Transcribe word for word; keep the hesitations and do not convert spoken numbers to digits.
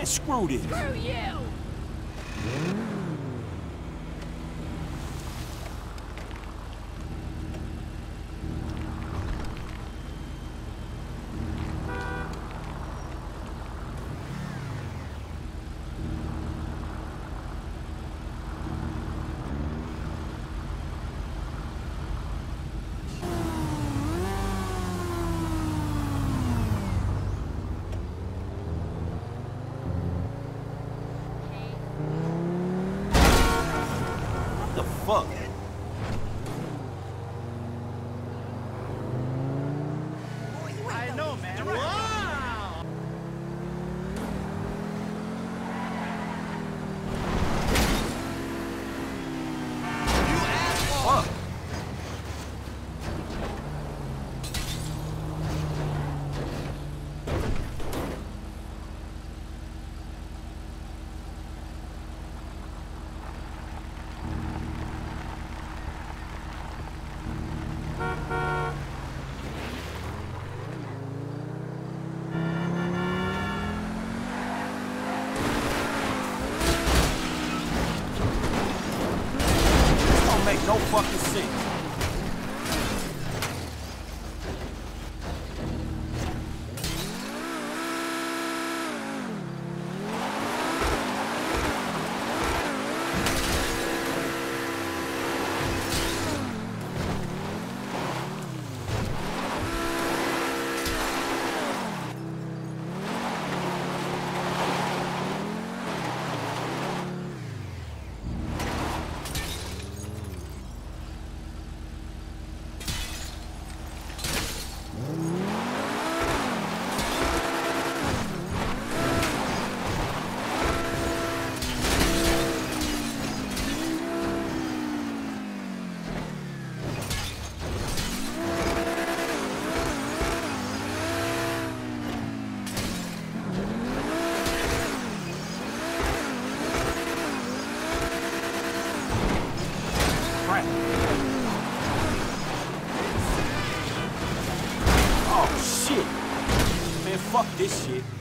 Man, screw this. Screw you! Fuck. I know, man. Wow. You asshole. Fuck. No fucking sense. Oh shit! Man, fuck this shit.